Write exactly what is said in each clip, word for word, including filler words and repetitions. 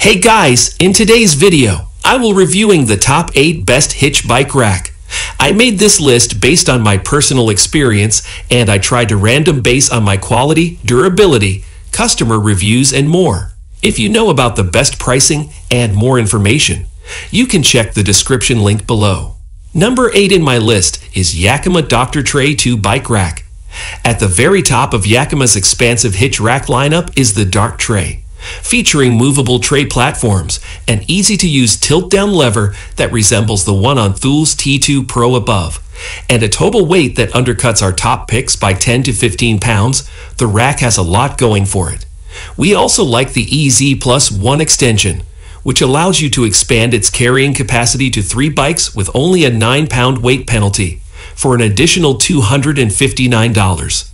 Hey guys, in today's video, I will reviewing the top eight best hitch bike rack. I made this list based on my personal experience, and I tried to random base on my quality, durability, customer reviews, and more. If you know about the best pricing and more information, you can check the description link below. Number eight in my list is Yakima Darktree two Bike Rack. At the very top of Yakima's expansive hitch rack lineup is the Darktree, featuring movable tray platforms, an easy-to-use tilt-down lever that resembles the one on Thule's T two Pro above, and a total weight that undercuts our top picks by ten to fifteen pounds, the rack has a lot going for it. We also like the E Z plus one extension, which allows you to expand its carrying capacity to three bikes with only a nine pound weight penalty, for an additional two hundred fifty-nine dollars.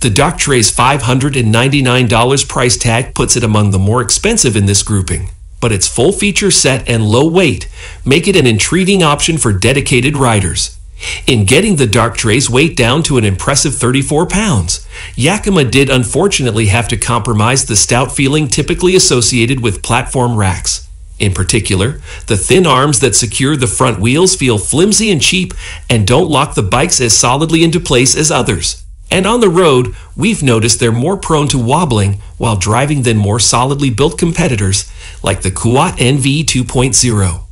The Darktree's five hundred ninety-nine dollars price tag puts it among the more expensive in this grouping, but its full feature set and low weight make it an intriguing option for dedicated riders. In getting the Darktree's weight down to an impressive thirty-four pounds, Yakima did unfortunately have to compromise the stout feeling typically associated with platform racks. In particular, the thin arms that secure the front wheels feel flimsy and cheap and don't lock the bikes as solidly into place as others. And on the road, we've noticed they're more prone to wobbling while driving than more solidly built competitors like the Kuat N V two point oh.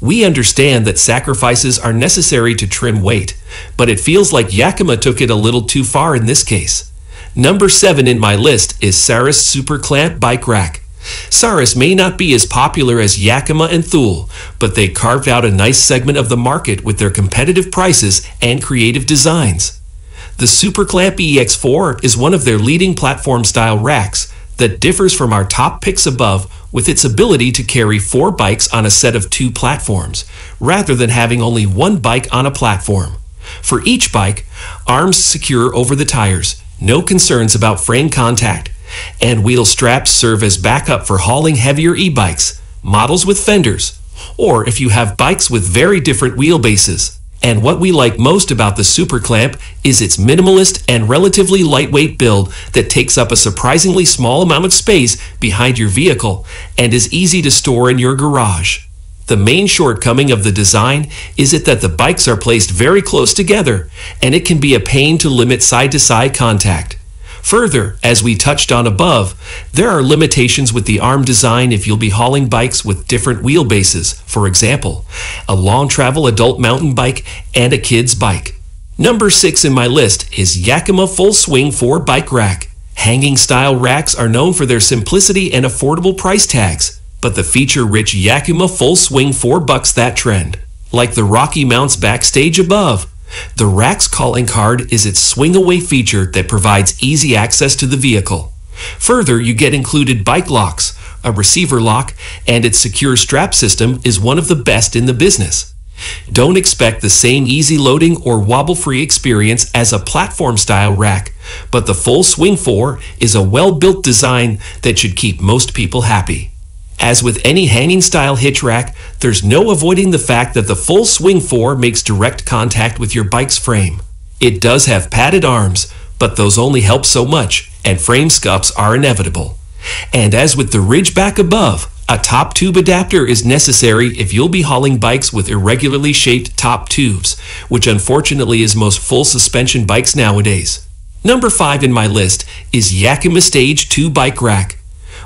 We understand that sacrifices are necessary to trim weight, but it feels like Yakima took it a little too far in this case. Number seven in my list is Saris Super Clamp Bike Rack. Saris may not be as popular as Yakima and Thule, but they carved out a nice segment of the market with their competitive prices and creative designs. The Super Clamp E X four is one of their leading platform-style racks that differs from our top picks above with its ability to carry four bikes on a set of two platforms, rather than having only one bike on a platform. For each bike, arms secure over the tires, no concerns about frame contact, and wheel straps serve as backup for hauling heavier e-bikes, models with fenders, or if you have bikes with very different wheelbases. And what we like most about the Super Clamp is its minimalist and relatively lightweight build that takes up a surprisingly small amount of space behind your vehicle and is easy to store in your garage. The main shortcoming of the design is it that the bikes are placed very close together, and it can be a pain to limit side-to-side contact. Further, as we touched on above, there are limitations with the arm design if you'll be hauling bikes with different wheelbases, for example, a long-travel adult mountain bike and a kid's bike. Number six in my list is Yakima Full Swing four Bike Rack. Hanging-style racks are known for their simplicity and affordable price tags, but the feature-rich Yakima Full Swing four bucks that trend. Like the Rocky Mounts Backstage above, the rack's calling card is its swing-away feature that provides easy access to the vehicle. Further, you get included bike locks, a receiver lock, and its secure strap system is one of the best in the business. Don't expect the same easy loading or wobble-free experience as a platform-style rack, but the Full Swing four is a well-built design that should keep most people happy. As with any hanging-style hitch rack, there's no avoiding the fact that the Full Swing four makes direct contact with your bike's frame. It does have padded arms, but those only help so much, and frame scuffs are inevitable. And as with the Ridgeback above, a top tube adapter is necessary if you'll be hauling bikes with irregularly shaped top tubes, which unfortunately is most full suspension bikes nowadays. Number five in my list is Yakima Stage two Bike Rack.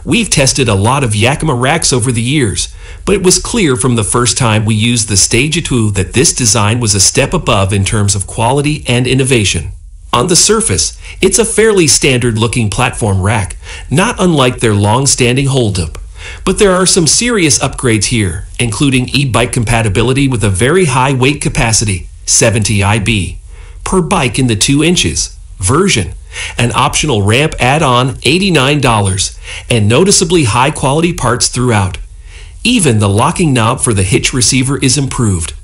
We've tested a lot of Yakima racks over the years, but it was clear from the first time we used the Stage two that this design was a step above in terms of quality and innovation. On the surface, it's a fairly standard-looking platform rack, not unlike their long-standing holdup. But there are some serious upgrades here, including e-bike compatibility with a very high weight capacity, seventy I B, per bike in the two inches version, an optional ramp add-on, eighty-nine dollars, and noticeably high-quality parts throughout. Even the locking knob for the hitch receiver is improved.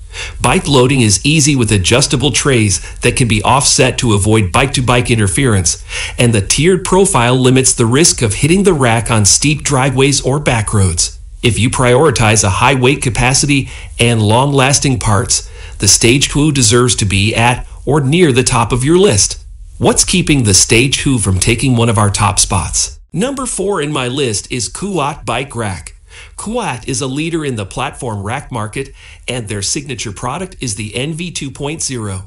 Bike loading is easy with adjustable trays that can be offset to avoid bike-to-bike interference, and the tiered profile limits the risk of hitting the rack on steep driveways or back roads. If you prioritize a high weight capacity and long-lasting parts, the Stage two deserves to be at or near the top of your list. What's keeping the Stage two from taking one of our top spots? Number four in my list is Kuat Bike Rack. Kuat is a leader in the platform rack market, and their signature product is the N V two point oh.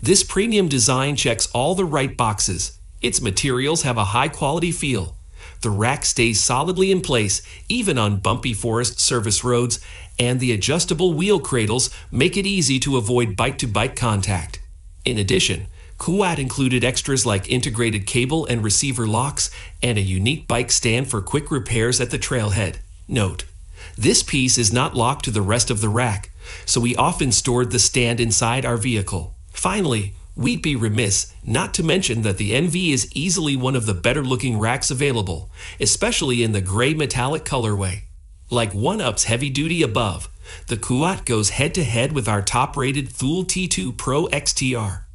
This premium design checks all the right boxes. Its materials have a high-quality feel. The rack stays solidly in place, even on bumpy forest service roads, and the adjustable wheel cradles make it easy to avoid bike-to-bike contact. In addition, Kuat included extras like integrated cable and receiver locks and a unique bike stand for quick repairs at the trailhead. Note: this piece is not locked to the rest of the rack, so we often stored the stand inside our vehicle. Finally, we'd be remiss not to mention that the N V is easily one of the better-looking racks available, especially in the gray metallic colorway. Like one up's heavy duty above, the Kuat goes head-to-head with our top-rated Thule T two Pro X T R.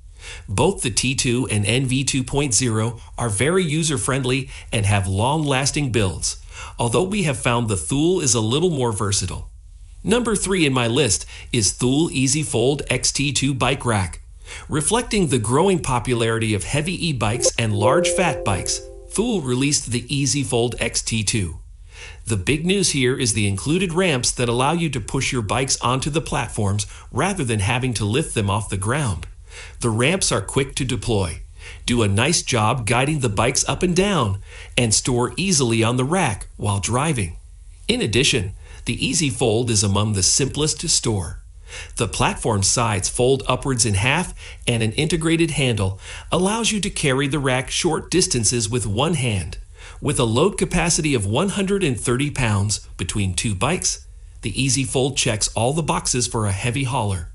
Both the T two and N V two point oh are very user-friendly and have long-lasting builds, although we have found the Thule is a little more versatile. Number three in my list is Thule Easy Fold X T two Bike Rack. Reflecting the growing popularity of heavy e-bikes and large fat bikes, Thule released the Easy Fold X T two. The big news here is the included ramps that allow you to push your bikes onto the platforms rather than having to lift them off the ground. The ramps are quick to deploy, do a nice job guiding the bikes up and down, and store easily on the rack while driving. In addition, the Easy Fold is among the simplest to store. The platform sides fold upwards in half, and an integrated handle allows you to carry the rack short distances with one hand. With a load capacity of one hundred thirty pounds between two bikes, the Easy Fold checks all the boxes for a heavy hauler.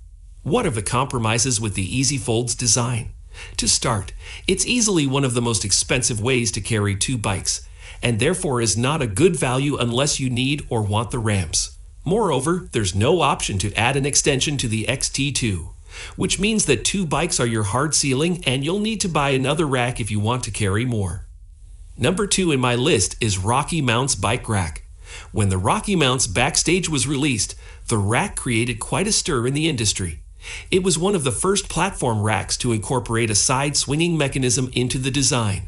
What are the compromises with the Easy Fold's design? To start, it's easily one of the most expensive ways to carry two bikes, and therefore is not a good value unless you need or want the ramps. Moreover, there's no option to add an extension to the X T two, which means that two bikes are your hard ceiling and you'll need to buy another rack if you want to carry more. Number two in my list is Rocky Mounts Bike Rack. When the Rocky Mounts Backstage was released, the rack created quite a stir in the industry. It was one of the first platform racks to incorporate a side swinging mechanism into the design.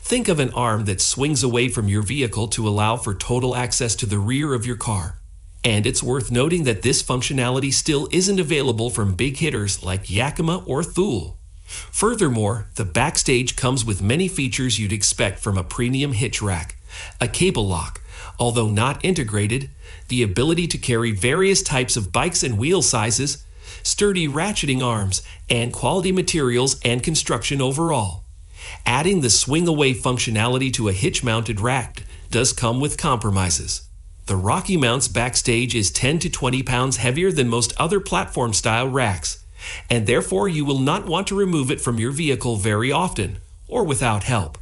Think of an arm that swings away from your vehicle to allow for total access to the rear of your car. And it's worth noting that this functionality still isn't available from big hitters like Yakima or Thule. Furthermore, the Backstage comes with many features you'd expect from a premium hitch rack: a cable lock, although not integrated, the ability to carry various types of bikes and wheel sizes, sturdy ratcheting arms, and quality materials and construction overall. Adding the swing-away functionality to a hitch-mounted rack does come with compromises. The Rocky Mounts Backstage is ten to twenty pounds heavier than most other platform-style racks, and therefore you will not want to remove it from your vehicle very often, or without help.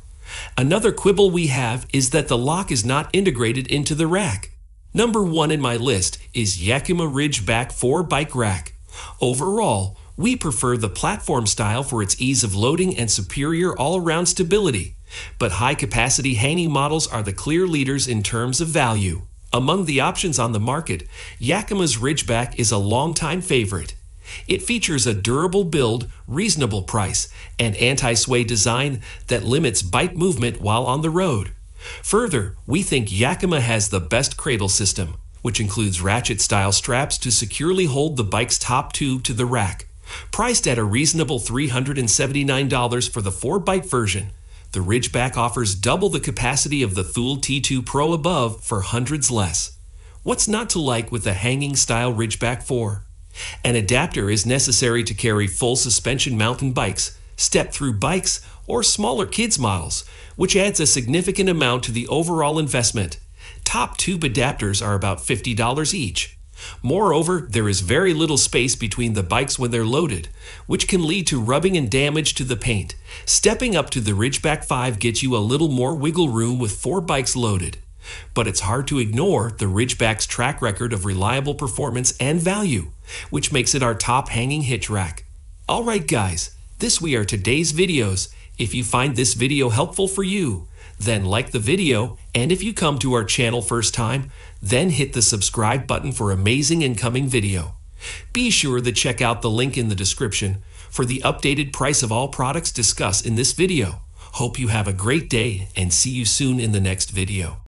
Another quibble we have is that the lock is not integrated into the rack. Number one in my list is Yakima Ridgeback four Bike Rack. Overall, we prefer the platform style for its ease of loading and superior all-around stability, but high-capacity hanging models are the clear leaders in terms of value. Among the options on the market, Yakima's Ridgeback is a longtime favorite. It features a durable build, reasonable price, and anti-sway design that limits bike movement while on the road. Further, we think Yakima has the best cradle system, which includes ratchet-style straps to securely hold the bike's top tube to the rack. Priced at a reasonable three hundred seventy-nine dollars for the four bike version, the Ridgeback offers double the capacity of the Thule T two Pro above for hundreds less. What's not to like with the hanging-style Ridgeback four? An adapter is necessary to carry full-suspension mountain bikes, step-through bikes, or smaller kids' models, which adds a significant amount to the overall investment. Top tube adapters are about fifty dollars each. Moreover, there is very little space between the bikes when they're loaded, which can lead to rubbing and damage to the paint. Stepping up to the Ridgeback five gets you a little more wiggle room with four bikes loaded. But it's hard to ignore the Ridgeback's track record of reliable performance and value, which makes it our top hanging hitch rack. Alright guys, this we are today's videos. If you find this video helpful for you, then like the video, and if you come to our channel first time, then hit the subscribe button for amazing incoming video. Be sure to check out the link in the description for the updated price of all products discussed in this video. Hope you have a great day and see you soon in the next video.